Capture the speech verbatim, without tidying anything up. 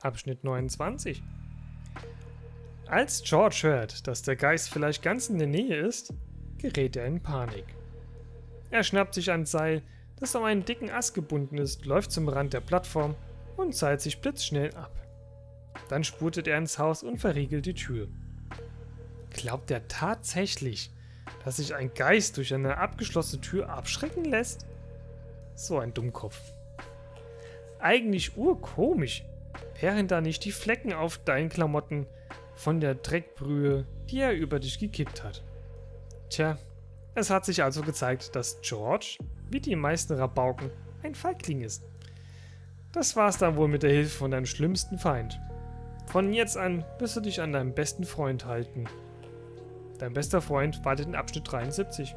Abschnitt neunundzwanzig. Als George hört, dass der Geist vielleicht ganz in der Nähe ist, gerät er in Panik. Er schnappt sich ein Seil, das um einen dicken Ast gebunden ist, läuft zum Rand der Plattform und seilt sich blitzschnell ab. Dann spurtet er ins Haus und verriegelt die Tür. Glaubt er tatsächlich, dass sich ein Geist durch eine abgeschlossene Tür abschrecken lässt? So ein Dummkopf. Eigentlich urkomisch, wären da nicht die Flecken auf deinen Klamotten von der Dreckbrühe, die er über dich gekippt hat. Tja, es hat sich also gezeigt, dass George, wie die meisten Rabauken, ein Feigling ist. Das war's dann wohl mit der Hilfe von deinem schlimmsten Feind. Von jetzt an wirst du dich an deinem besten Freund halten. Dein bester Freund wartet in Abschnitt dreiundsiebzig.